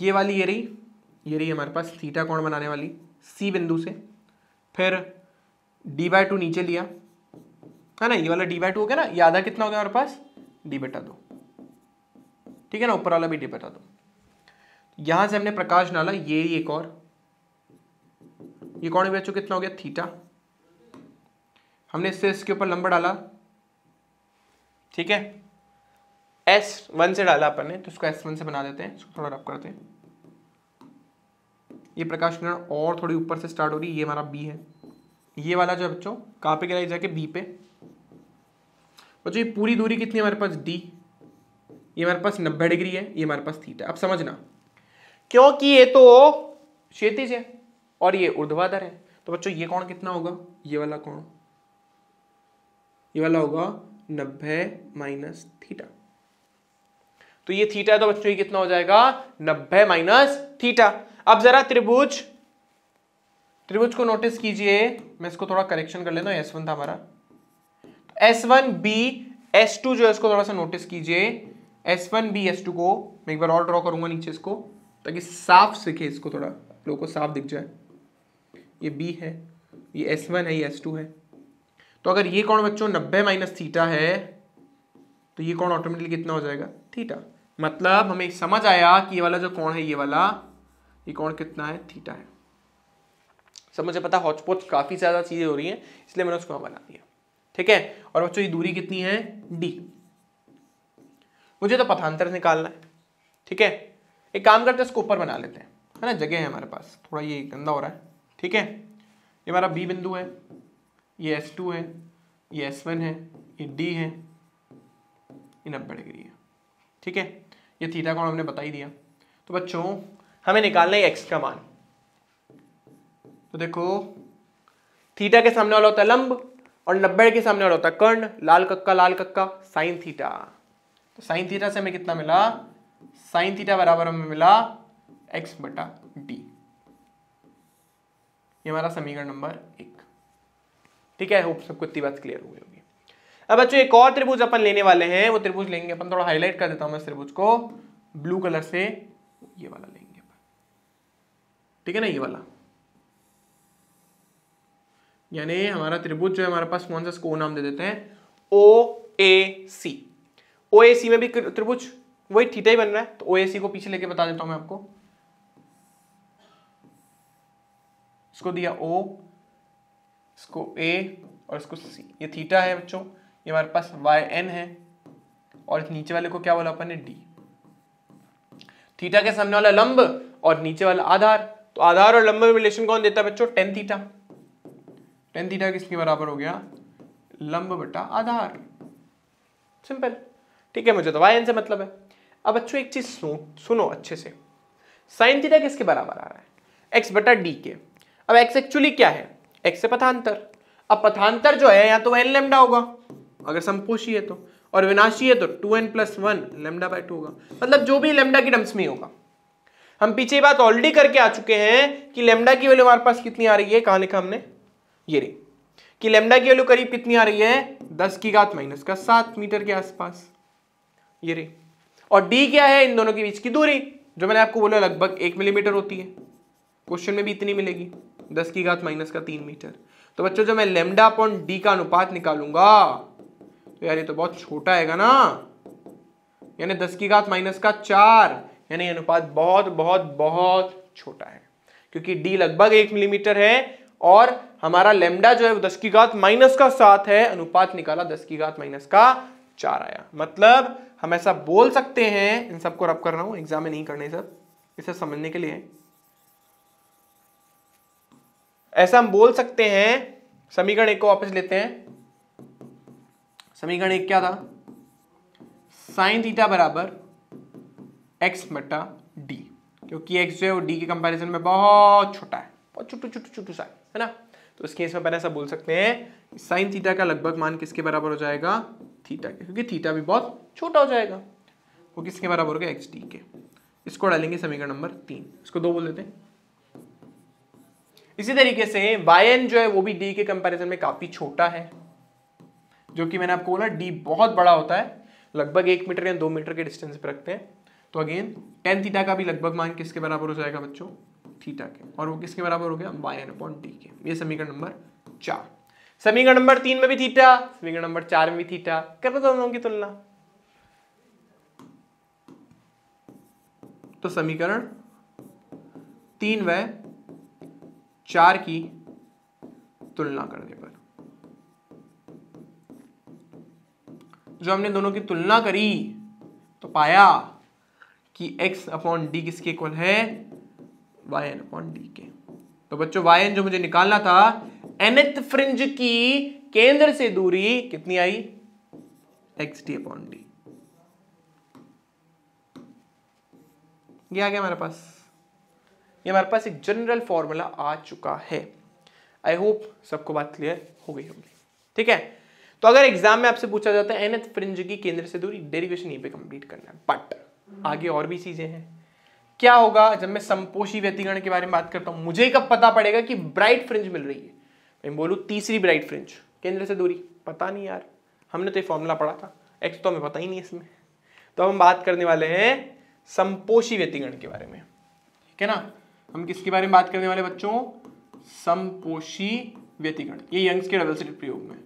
ये वाली ये रही, ये रही हमारे पास थीटा कोण बनाने वाली, सी बिंदु से, फिर डी बाय टू नीचे लिया है ना, ये वाला डी बाय टू हो गया ना, ये आधा कितना हो गया हमारे पास, डी बेटा दो, ठीक है ना, ऊपर वाला भी डी बेटा दो। यहां से हमने प्रकाश डाला, ये एक और ये कोण भी बच्चों कितना हो गया, थीटा। हमने इससे इसके ऊपर लंबा डाला, ठीक है, एस वन से डाला अपन ने, तो इसको एस वन से बना देते हैं, इसको थोड़ा रफ करते हैं। ये प्रकाश किरण और थोड़ी ऊपर से स्टार्ट हो रही है, ये हमारा बी है। ये वाला जो बच्चों कहाँ पे गिराई जाके, बी पे। बच्चों ये पूरी दूरी कितनी है हमारे पास, डी, ये हमारे पास नब्बे डिग्री है, ये हमारे पास थीटा। अब समझना, क्योंकि ये तो क्षैतिज है और ये ऊर्ध्वाधर है, तो बच्चों ये कोण कितना होगा, ये वाला कोण, ये वाला होगा नब्बे माइनस थीटा। तो ये थीटा है, तो बच्चों ये कितना हो जाएगा, नब्बे माइनस थीटा। अब जरा त्रिभुज त्रिभुज को नोटिस कीजिए, मैं इसको थोड़ा करेक्शन कर लेता हूँ। एस वन था हमारा, S one B S two जो है इसको थोड़ा सा नोटिस कीजिए, S one B S two को मैं एक बार और ड्रॉ करूंगा नीचे इसको, ताकि साफ दिखे, इसको थोड़ा लोगों को साफ दिख जाए। ये बी है, ये एस वन है, ये एस टू है। तो अगर ये कोण बच्चों नब्बे माइनस थीटा है, तो ये कोण ऑटोमेटिकली कितना हो जाएगा, थीटा। मतलब हमें समझ आया कि ये वाला जो कोण है, ये वाला, ये कोण कितना है, थीटा है। सब मुझे पता, हॉचपोच काफी ज्यादा चीजें हो रही हैं, इसलिए मैंने उसको बना दिया, ठीक है। और बच्चों ये दूरी कितनी है, डी। मुझे तो पथांतर निकालना है, ठीक है। एक काम करते हैं, इसको ऊपर बना लेते हैं, है ना, जगह है हमारे पास, थोड़ा ये गंदा हो रहा है, ठीक है। ये हमारा बी बिंदु है, ये एस टू है, ये एस वन है, ये डी है, ये नब्बे डिग्री है, ठीक है। ये थीटा कोण हमने बता ही दिया। तो बच्चों हमें निकालना है एक्स का मान। तो देखो थीटा के सामने वाला होता है लंब और नब्बे के सामने वाला होता है कर्ण, लाल कक्का लाल कक्का, साइन थीटा। तो साइन थीटा से हमें कितना मिला, साइन थीटा बराबर हमें मिला एक्स बटा डी। ये हमारा समीकरण नंबर एक। ठीक है, होप सबको इतनी बात क्लियर हो गई होगी। अब बच्चों एक और त्रिभुज अपन लेने वाले हैं, वो त्रिभुज लेंगे अपन, थोड़ा हाईलाइट कर देता हूं मैं इस त्रिभुज को ब्लू कलर से, ये वाला लेंगे अपन। ठीक है ना, ये वाला, यानी हमारा त्रिभुज जो है हमारे पास कौन सा, इसको नाम दे देते हैं ओ ए सी। ओ ए सी में भी त्रिभुज वही थीटा ही बन रहा है, तो ओ ए सी को पीछे लेके बता देता हूं मैं आपको। इसको दिया ओ, इसको ए और इसको सी, ये थीटा है बच्चों, ये हमारे पास वाई एन है, और नीचे वाले को क्या बोला अपन ने, डी। थीटा के सामने वाला लंब और नीचे वाला आधार, तो आधार और लंब में रिलेशन कौन देता है बच्चों, टेन थीटा। टेन थीटा किसके बराबर हो गया, लंब बटा आधार, सिंपल। ठीक है, मुझे तो वाई एन से मतलब है। अब बच्चों एक चीज सुनो अच्छे से, साइन थीटा किसके बराबर आ रहा है, एक्स बटा डी के। अब एक्स एक्चुअली क्या है, एक्स से पथांतर। अब पथांतर जो है या तो एन लेमडा होगा अगर समकोशी है तो, और विनाशी है तो two n plus one lambda by two होगा, मतलब जो भी लेमडा की टर्म्स में होगा। हम पीछे बात ऑलरेडी करके आ चुके हैं कि लेमडा की वैल्यू हमारे पास कितनी आ रही है, कहाँ लिखा हमने, ये रही, कि लेमडा की वैल्यू करीब कितनी आ रही है, दस की घात माइनस का सात मीटर के आसपास, ये रही। और डी क्या है, इन दोनों के बीच की दूरी, जो मैंने आपको बोला लगभग एक मिलीमीटर होती है, क्वेश्चन में भी इतनी मिलेगी, दस की घात माइनस का तीन मीटर। तो बच्चों जब मैं लेमडा अपॉन डी का अनुपात निकालूंगा तो यार ये तो बहुत छोटा आएगा ना, यानी दस की घात माइनस का चार, यानी अनुपात बहुत बहुत बहुत छोटा है, क्योंकि डी लगभग एक मिलीमीटर है और हमारा लेमडा जो है वो दस की घात माइनस का सात है, अनुपात निकाला दस की घात माइनस का चार आया। मतलब हम ऐसा बोल सकते हैं, इन सबको रब कर रहा हूं, एग्जाम में नहीं करने सब, इसे समझने के लिए ऐसा हम बोल सकते हैं। समीकरण एक को वापस लेते हैं, समीकरण एक क्या था, साइन थीटा बराबर एक्स बटा डी, क्योंकि एक्स जो है वो डी के कंपैरिजन में बहुत छोटा है, बहुत छोटू छोटू छोटू सा है ना, तो इस केस में पहले ऐसा बोल सकते हैं साइन थीटा का लगभग मान किसके बराबर हो जाएगा, थीटा के, क्योंकि थीटा भी बहुत छोटा हो जाएगा, वो किसके बराबर हो गया, एक्स डी के। इसको डालेंगे समीकरण नंबर तीन, इसको दो बोल देते हैं। इसी तरीके से yn जो है वो भी d के कंपैरिजन में काफी छोटा है, जो कि मैंने आपको बोला d बहुत बड़ा होता है, लगभग एक मीटर या दो मीटर के डिस्टेंस पर रखते हैं। तो अगेन tan थीटा का भी लगभग मान किसके बराबर हो जाएगा बच्चों, थीटा के, और वो किसके बराबर हो गया, yn अपॉन d के। ये समीकरण नंबर चार। समीकरण नंबर तीन में भी थीटा, समीकरण नंबर चार में भी थीटा, कर दो दोनों की तुलना, तो समीकरण तीन व चार की तुलना करने पर, जो हमने दोनों की तुलना करी तो पाया कि x अपॉन डी किसके इक्वल है, yn अपॉन डी के। तो बच्चों yn जो मुझे निकालना था, nth फ्रिंज की केंद्र से दूरी कितनी आई, xt अपॉन डी, ये आ गया हमारे पास। ये हमारे पास एक जनरल फॉर्मूला आ चुका है, आई होप सबको बात क्लियर हो गई होगी। ठीक है, तो अगर एग्जाम में आपसे पूछा जाता है nth फ्रिंज की केंद्र से दूरी, डेरिवेशन यहीं पे कंप्लीट करना है, बट आगे और भी चीजें हैं। क्या होगा जब मैं समपोषी व्यतिकरण के बारे में बात करता हूँ, मुझे कब पता पड़ेगा कि ब्राइट फ्रिंज मिल रही है, मैं बोलूँ तीसरी ब्राइट फ्रिंज केंद्र से दूरी, पता नहीं यार, हमने तो ये फॉर्मूला पढ़ा था, एक्स तो हमें पता ही नहीं इसमें। तो हम बात करने वाले हैं समपोषी व्यतिकरण के बारे में, ठीक है ना। हम किसके बारे में बात करने वाले बच्चों, समपोषी व्यतिकरण, ये यंग्स के डबल स्लिट प्रयोग में,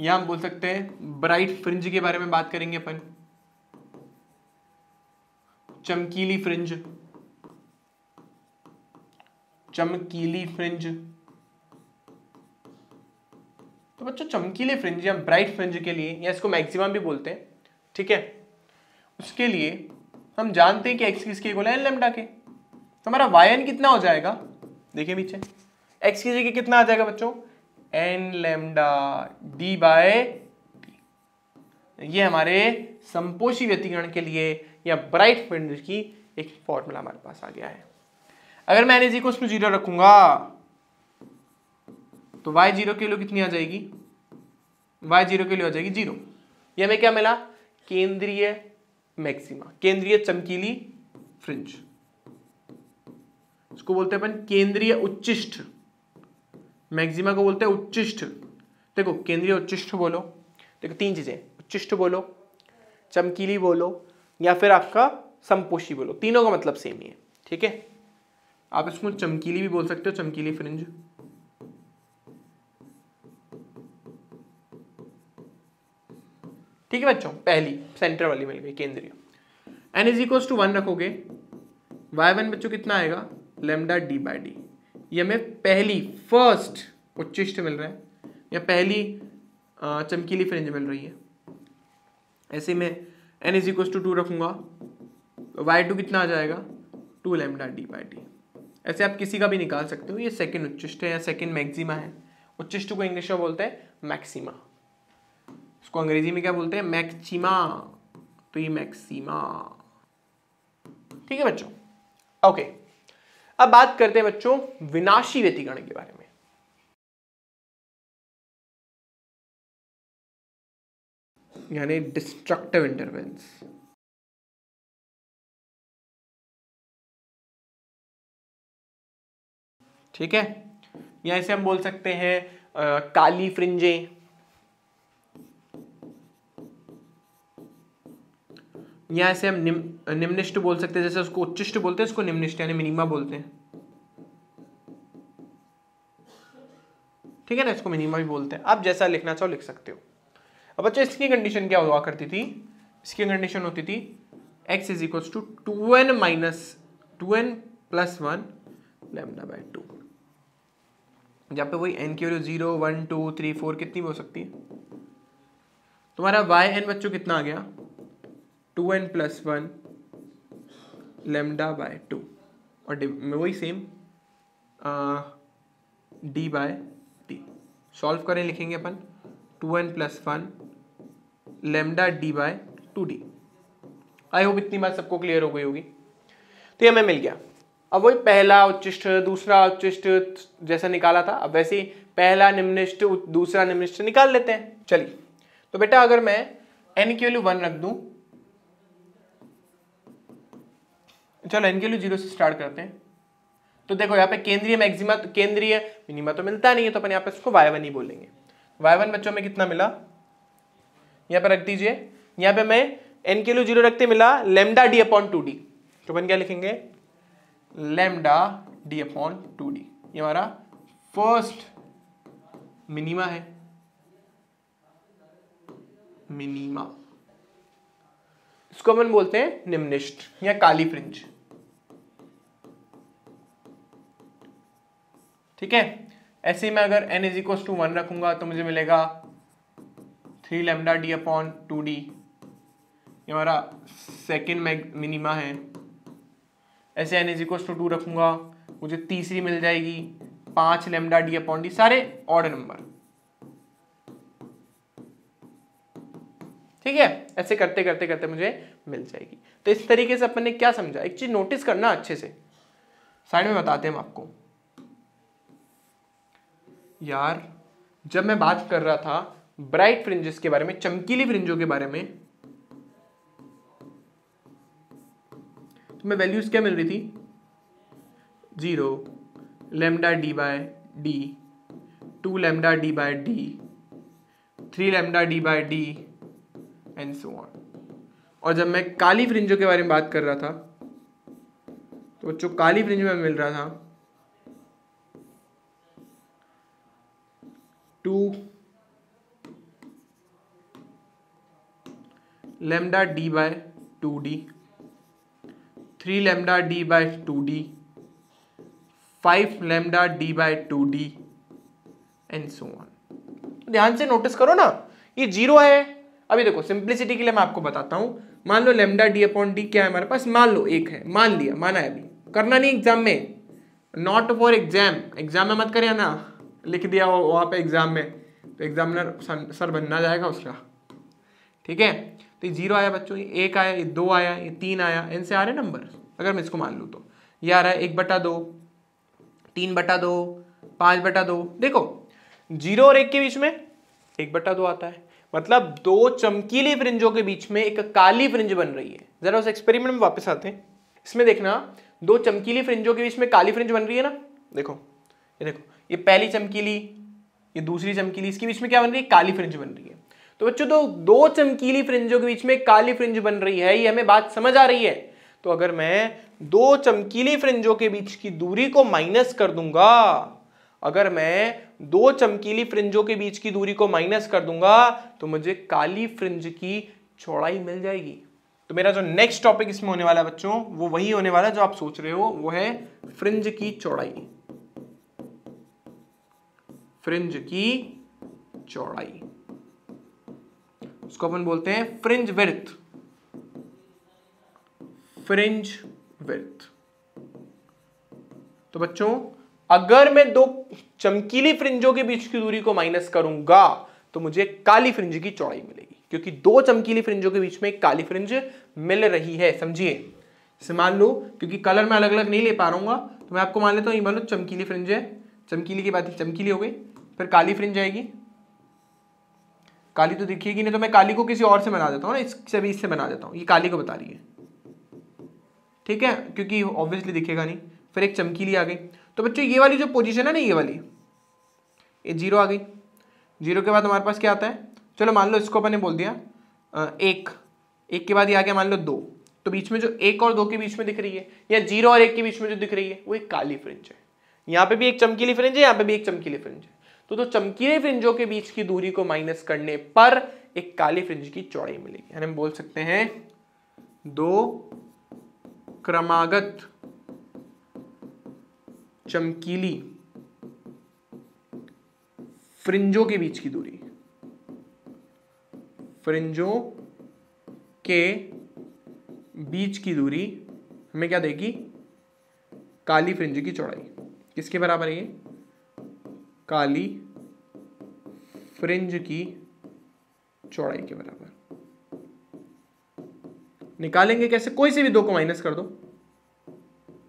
या हम बोल सकते हैं ब्राइट फ्रिंज के बारे में बात करेंगे अपन, चमकीली फ्रिंज, चमकीली फ्रिंज। तो बच्चों चमकीले फ्रिंज या ब्राइट फ्रिंज के लिए, या इसको मैक्सिमम भी बोलते हैं, ठीक है, उसके लिए हम जानते हैं कि x किसके इक्वल है, लेमडा के। तो हमारा yn कितना हो जाएगा, देखिए पीछे x की जगह कितना आ जाएगा बच्चों, n lambda d by T. ये हमारे समपोषी व्यतिकरण के लिए या ब्राइट फ्रिंज की एक फॉर्मूला हमारे पास आ गया है। अगर मैं n इक्वल टू जीरो रखूंगा तो y जीरो के लिए कितनी आ जाएगी, y जीरो के लिए आ जाएगी जीरो। ये हमें क्या मिला, केंद्रीय मैक्सिमा, केंद्रीय चमकीली फ्रिंज। इसको बोलते हैं अपन केंद्रीय उच्चिष्ठ, मैक्सिमा को बोलते हैं उच्चिष्ठ। देखो केंद्रीय उच्चिष्ठ बोलो, देखो तीन चीजें, उच्चिष्ठ बोलो, चमकीली बोलो या फिर आपका संपोषी बोलो, तीनों का मतलब सेम ही है। ठीक है, आप इसको चमकीली भी बोल सकते हो, चमकीली फ्रिंज, ठीक है बच्चों। पहली सेंटर वाली मिल गई केंद्रीय। N is equals to one रखोगे, वाई वन बच्चों कितना आएगा, लेमडा डी बाई डी। ये हमें पहली फर्स्ट उच्चिष्ट मिल रहा है या पहली चमकीली फ्रिंज मिल रही है। ऐसे में n is equals to two रखूंगा, वाई टू कितना आ जाएगा, two lambda D by D. ऐसे आप किसी का भी निकाल सकते हो। ये सेकेंड उच्चिष्ट है या सेकेंड मैक्सिमा है। उच्चिष्ट को इंग्लिश में बोलते हैं मैक्सिमा, इसको अंग्रेजी में क्या बोलते हैं, मैक्सिमा। तो ये मैक्सिमा, ठीक है बच्चों। Okay okay. अब बात करते हैं बच्चों विनाशी व्यतिकरण के बारे में। यानी डिस्ट्रक्टिव इंटरवेंस। ठीक है, या इसे हम बोल सकते हैं आ, काली फ्रिंजें, या इसे हम निम्न निम्निष्ठ बोल सकते हैं। जैसे उसको उच्चिष्ट बोलते हैं, इसको निम्निष्ठ यानी मिनिमा बोलते हैं। ठीक है ना, इसको मिनिमा भी बोलते हैं। आप जैसा लिखना चाहो लिख सकते हो। अब बच्चों इसकी कंडीशन क्या हुआ करती थी, इसकी कंडीशन होती थी x is equals to two n minus two n plus one lambda by two, जहाँ पे वही n की value zero one two three four कितनी भी हो सकती है। तुम्हारा वाई एन बच्चों कितना आ गया, two n plus one lambda by two, और वही same D by T. Solve करें, लिखेंगे अपन two n plus one lambda D by two D. I hope इतनी बात सबको क्लियर हो गई होगी। तो ये हमें मिल गया। अब वही पहला उच्चिष्ट, दूसरा उच्चिष्ट जैसा निकाला था, अब वैसे ही पहला निम्निष्ट, दूसरा निम्निष्ट निकाल लेते हैं। चलिए, तो बेटा अगर मैं एन की वैल्यू वन रख दूँ, चलो एन की वैल्यू जीरो से स्टार्ट करते हैं, तो देखो यहाँ पे केंद्रीय मैक्सिमा, केंद्रीय मिनिमा तो मिलता नहीं है, तो अपन यहाँ पे इसको वाई वन ही बोलेंगे। वाई वन बच्चों में कितना मिला, यहाँ पे रख दीजिए, यहाँ पे मैं एन की वैल्यू जीरो रखते मिला lambda D upon two D, तो अपन क्या लिखेंगे, lambda D upon two D. ये हमारा फर्स्ट मिनिमा है, मिनिमा। इसको अपन बोलते हैं निम्निष्ठ या काली फ्रिंज। ठीक है, ऐसे में अगर n is equals to one रखूंगा तो मुझे मिलेगा three lambda D upon two D, ये हमारा सेकेंड मिनिमा है। ऐसे n is equals to two रखूंगा, मुझे तीसरी मिल जाएगी पांच लेमडा डी अपॉन डी, सारे ऑड नंबर। ठीक है, ऐसे करते करते करते मुझे मिल जाएगी। तो इस तरीके से अपन ने क्या समझा, एक चीज नोटिस करना अच्छे से, साइड में बताते हैं हम आपको। यार जब मैं बात कर रहा था ब्राइट फ्रिंजेस के बारे में, चमकीली फ्रिंजों के बारे में, तो मैं वैल्यूज क्या मिल रही थी, zero lambda D by D, two lambda D by D, three lambda D by D and so on. और जब मैं काली फ्रिंजों के बारे में बात कर रहा था, तो बच्चों काली फ्रिंज में मिल रहा था two lambda D by two D, three lambda D by two D, five lambda D by two D and so on. ध्यान से नोटिस करो ना, ये जीरो है। अभी देखो सिंप्लिसिटी के लिए मैं आपको बताता हूँ। मान लो लेमडा डी अपॉन डी क्या है हमारे पास, मान लो एक है, मान लिया, माना है, अभी करना नहीं एग्जाम में, नॉट फॉर एग्जाम, एग्जाम में मत करें ना, लिख दिया हो वहाँ पे एग्जाम में, तो एग्जामिनर सर बनना जाएगा उसका। ठीक है, तो ये जीरो आया बच्चों, ये एक आया, ये दो आया, ये तीन आया, इनसे आ रहे नंबर। अगर मैं इसको मान लूँ तो ये आ रहा है एक बटा दो, तीन बटा दो, पाँच बटा दो। देखो जीरो और एक के बीच में एक बटा दो आता है, मतलब दो चमकीली फ्रिंजों के बीच में एक काली फ्रिंज बन रही है। जरा उस एक्सपेरिमेंट में वापस आते हैं। इसमें देखना दो चमकीली फ्रिंजों के बीच में काली फ्रिंज बन रही है ना, देखो ये देखो ये पहली चमकीली, ये दूसरी चमकीली, इसके बीच में क्या बन रही है? काली फ्रिंज बन रही है। तो बच्चों तो दो चमकीली फ्रिंजों के बीच में काली फ्रिंज बन रही है, ये हमें बात समझ आ रही है। तो अगर मैं दो चमकीली फ्रिंजों के बीच की दूरी को माइनस कर दूंगा, अगर मैं दो चमकीली फ्रिंजों के बीच की दूरी को माइनस कर दूंगा तो मुझे काली फ्रिंज की चौड़ाई मिल जाएगी। तो मेरा जो नेक्स्ट टॉपिक इसमें होने वाला है बच्चों, वो वही होने वाला है जो आप सोच रहे हो, वो है फ्रिंज की चौड़ाई। फ्रिंज की चौड़ाई, उसको अपन बोलते हैं फ्रिंज विड्थ। Fringe width. तो बच्चों अगर मैं दो चमकीली फ्रिंजों के बीच की दूरी को माइनस करूंगा तो मुझे काली फ्रिंज की चौड़ाई मिलेगी, क्योंकि दो चमकीली फ्रिंजों के बीच में काली फ्रिंज मिल रही है। समझिए, इसे मान लो, क्योंकि कलर मैं अलग अलग नहीं ले पा रहा हूँ तो मैं आपको मान लेता हूँ। ये मान लो चमकीली फ्रिंज है, चमकीली की बात चमकीली हो गई, फिर काली फ्रिंज आएगी। काली तो दिखेगी नहीं तो मैं काली को किसी और से बना देता हूँ ना, इससे भी इससे बना देता हूँ। ये काली को बता रही है, ठीक है, क्योंकि ऑब्वियसली दिखेगा नहीं। फिर एक चमकीली आ गई। तो बच्चों ये वाली जो पोजीशन है ना, ये वाली, ये जीरो आ गई। जीरो के बाद हमारे पास क्या आता है? चलो मान लो इसको अपन ने बोल दिया एक, एक के बाद ये आ गया मान लो दो। तो बीच में जो एक और दो के बीच में दिख रही है, या जीरो और एक के बीच में जो दिख रही है, वो एक काली फ्रिंज है। यहाँ पे भी एक चमकीली फ्रिंज है, यहाँ पे भी एक चमकीली फ्रिंज है। तो दो चमकीले फ्रिंजों के बीच की दूरी को माइनस करने पर एक काली फ्रिंज की चौड़ाई मिलेगी। हम बोल सकते हैं दो क्रमागत चमकीली फ्रिंजों के बीच की दूरी, फ्रिंजों के बीच की दूरी हमें क्या देगी? काली फ्रिंज की चौड़ाई। किसके बराबर है ये? काली फ्रिंज की चौड़ाई के बराबर। निकालेंगे कैसे? कोई से भी दो को माइनस कर दो,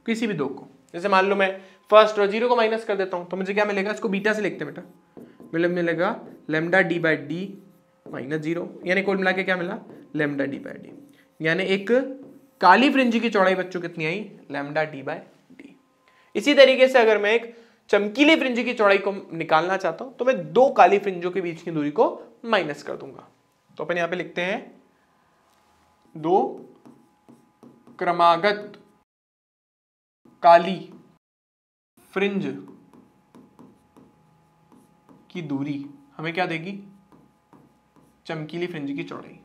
किसी भी दो को। जैसे मान लो मैं फर्स्ट और जीरो को माइनस कर देता हूं तो मुझे क्या मिलेगा? इसको बीटा से लिखते हैं बेटा, मुझे मिलेगा lambda D by D minus zero, यानी कुल मिला के क्या मिला? Lambda D by D. यानी एक काली फ्रिंज की चौड़ाई बच्चों कितनी आई? Lambda D by D. इसी तरीके से अगर मैं एक चमकीली फ्रिंज की चौड़ाई को निकालना चाहता हूं तो मैं दो काली फ्रिंजों के बीच की दूरी को माइनस कर दूंगा। तो अपन यहाँ पे लिखते हैं दो क्रमागत काली फ्रिंज की दूरी हमें क्या देगी? चमकीली फ्रिंज की चौड़ाई।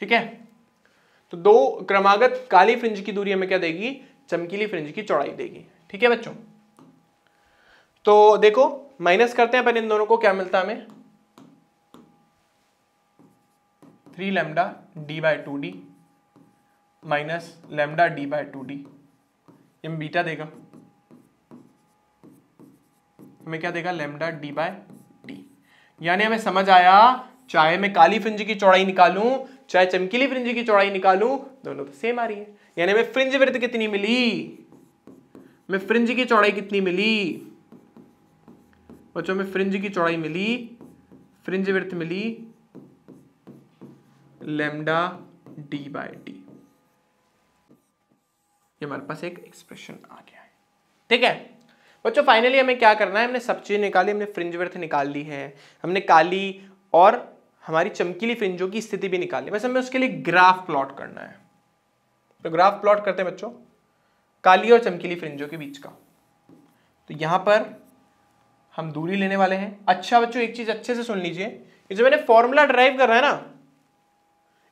ठीक है, तो दो क्रमागत काली फ्रिंज की दूरी हमें क्या देगी? चमकीली फ्रिंज की चौड़ाई देगी। ठीक है बच्चों, तो देखो माइनस करते हैं अपन इन दोनों को, क्या मिलता है हमें? Three lambda D by two D minus lambda D by two D, ये बीटा देगा हमें क्या देगा? Lambda D by D. यानी हमें समझ आया, चाहे मैं काली फ्रिंज की चौड़ाई निकालूं चाहे चमकीली फ्रिंज की चौड़ाई निकालूं, दोनों तो सेम आ रही है। यानी हमें फ्रिंज विड्थ कितनी मिली? हमें फ्रिंज की चौड़ाई कितनी मिली बच्चों? में फ्रिंज की चौड़ाई मिली, फ्रिंज विड्थ मिली लेमडा डी बाई डी। ये हमारे पास एक एक्सप्रेशन आ गया है। ठीक है बच्चों, फाइनली हमें क्या करना है? हमने सब चीज़ें निकाली, हमने फ्रिंज विड्थ निकाल ली है, हमने काली और हमारी चमकीली फ्रिंजों की स्थिति भी निकाली, बस हमें उसके लिए ग्राफ प्लॉट करना है। तो ग्राफ प्लॉट करते हैं बच्चों, काली और चमकीली फ्रिंजों के बीच का। तो यहाँ पर हम दूरी लेने वाले हैं। अच्छा बच्चों, एक चीज़ अच्छे से सुन लीजिए, जो मैंने फॉर्मूला ड्राइव कर रहा है ना,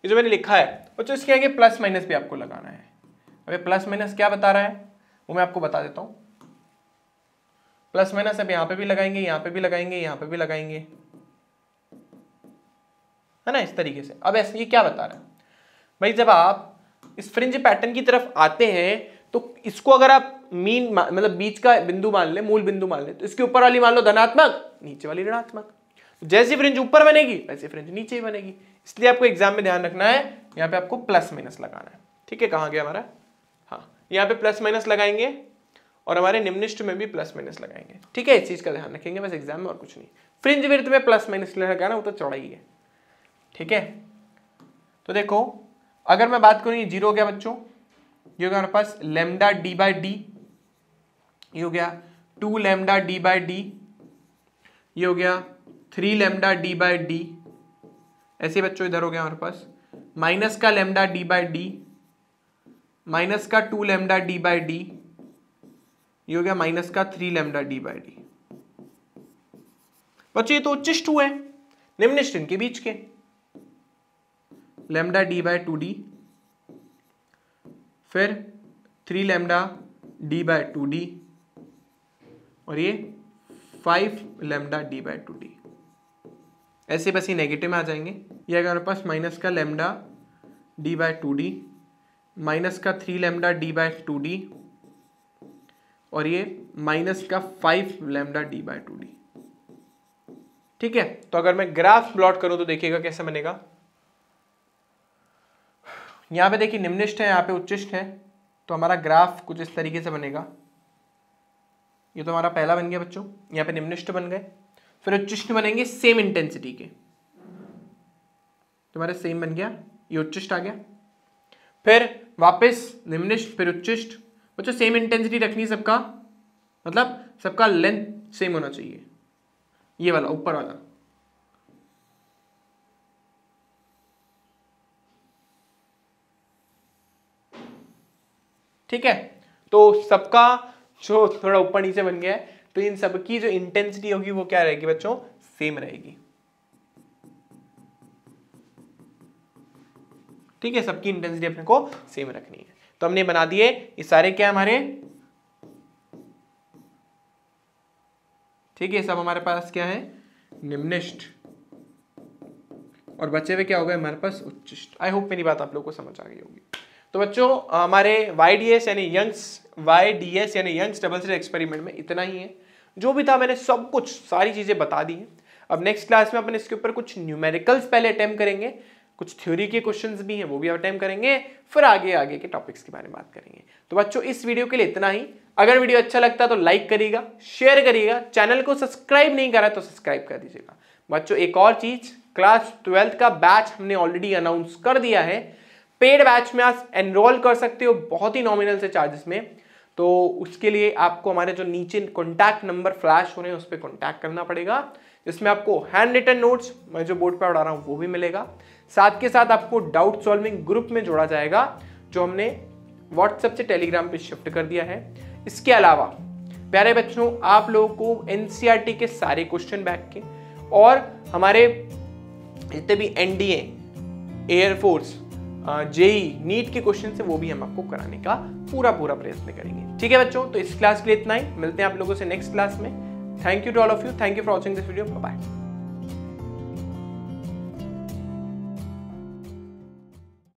जो मैंने लिखा है बच्चों, इसके आगे प्लस माइनस भी आपको लगाना है। अबे प्लस माइनस क्या बता रहा है वो मैं आपको बता देता हूं। प्लस माइनस अब यहां पे भी लगाएंगे, यहां पे भी लगाएंगे, यहां पे भी लगाएंगे, है ना, इस तरीके से। अब ऐसे ये क्या बता रहा है भाई? जब आप इस फ्रिंज पैटर्न की तरफ आते हैं तो इसको अगर आप मीन मतलब बीच का बिंदु मान ले, मूल बिंदु मान ले, तो इसके ऊपर वाली मान लो धनात्मक, नीचे वाली ऋणात्मक। जैसी फ्रिंज ऊपर बनेगी वैसी फ्रिंज नीचे ही बनेगी। इसलिए आपको एग्जाम में ध्यान रखना है, यहाँ पे आपको प्लस माइनस लगाना है। ठीक है, कहाँ गया हमारा? हाँ, यहाँ पे प्लस माइनस लगाएंगे और हमारे निम्निष्ठ में भी प्लस माइनस लगाएंगे। ठीक है, इस चीज का ध्यान रखेंगे बस एग्जाम में, और कुछ नहीं। फ्रिंज विड्थ में प्लस माइनस लगाना, वो तो चौड़ाई है। ठीक है। तो देखो अगर मैं बात करूँ, ये जीरो हो गया बच्चों, ये हो गया हमारे पास लेमडा डी बाई डी, ये हो गया two lambda D by D, ये हो गया three lambda D by D, ऐसे बच्चों इधर हो गया हमारे पास माइनस का lambda D by D, minus का two lambda D by D, ये हो गया माइनस का three lambda D by D. बच्चों ये तो उच्चिष्ट हुए निम्निष्ट इनके बीच के, lambda D by two D, फिर three lambda D by two D, और ये five lambda D by two D, ऐसे बस ये नेगेटिव में आ जाएंगे। ये अगर हमारे पास माइनस का lambda D by two D, minus का three lambda D by two D, और ये माइनस का five lambda D by two D, ठीक है। तो अगर मैं ग्राफ प्लॉट करूं तो देखिएगा कैसे बनेगा। यहाँ पे देखिए निम्निष्ठ है, यहाँ पे उच्चिष्ठ है, तो हमारा ग्राफ कुछ इस तरीके से बनेगा। ये तो हमारा पहला बन गया बच्चों, यहाँ पे निम्निष्ठ बन गए, फिर उच्चिष्ठ बनेंगे सेम इंटेंसिटी के, तुम्हारा सेम बन गया, ये उच्चिष्ठ आ गया, फिर वापस निम्निष्ठ, फिर उच्चिष्ठ। बच्चों सेम इंटेंसिटी रखनी सबका, मतलब सबका लेंथ सेम होना चाहिए, ये वाला ऊपर वाला, ठीक है। तो सबका जो थोड़ा ऊपर नीचे बन गया है, तो इन सबकी जो इंटेंसिटी होगी वो क्या रहेगी बच्चों, सेम रहेगी, ठीक है। सबकी इंटेंसिटी अपने को सेम रखनी है। तो हमने बना दिए ये सारे क्या हमारे, ठीक है, सब हमारे पास क्या है, निम्निष्ठ, और बचे हुए क्या होगा हमारे पास, उच्चिष्ठ। आई होप मेरी बात आप लोगों को समझ आ गई होगी। तो बच्चों हमारे वाई डी एस यानी यंग्स वाई डी एस यानी यंग्स डबल स्लिट एक्सपेरिमेंट में इतना ही है, जो भी था मैंने सब कुछ सारी चीज़ें बता दी हैं। अब नेक्स्ट क्लास में अपन इसके ऊपर कुछ न्यूमेरिकल्स पहले अटैम्प्ट करेंगे, कुछ थ्योरी के क्वेश्चंस भी हैं वो भी अटैम्प्ट करेंगे, फिर आगे आगे के टॉपिक्स के बारे में बात करेंगे। तो बच्चों इस वीडियो के लिए इतना ही। अगर वीडियो अच्छा लगता है तो लाइक करिएगा, शेयर करिएगा, चैनल को सब्सक्राइब नहीं करा तो सब्सक्राइब कर दीजिएगा। बच्चों एक और चीज़, क्लास ट्वेल्थ का बैच हमने ऑलरेडी अनाउंस कर दिया है, पेड बैच में आप एनरोल कर सकते हो बहुत ही नॉमिनल से चार्जेस में। तो उसके लिए आपको हमारे जो नीचे कॉन्टैक्ट नंबर फ्लैश हो रहे हैं उस पर कॉन्टैक्ट करना पड़ेगा, जिसमें आपको हैंड रिटन नोट्स मैं जो बोर्ड पर पढ़ा रहा हूँ वो भी मिलेगा, साथ के साथ आपको डाउट सॉल्विंग ग्रुप में जोड़ा जाएगा जो हमने व्हाट्सएप से टेलीग्राम पे शिफ्ट कर दिया है। इसके अलावा प्यारे बच्चों आप लोगों को एनसीईआरटी के सारे क्वेश्चन बैक के और हमारे जितने भी एनडीए, एयरफोर्स, जेई, नीट के क्वेश्चन से वो भी हम आपको कराने का पूरा पूरा प्रयत्न करेंगे, ठीक है बच्चों। तो इस क्लास के लिए इतना ही, मिलते हैं आप लोगों से नेक्स्ट क्लास में। Thank you to all of you, thank you for watching this video, bye bye.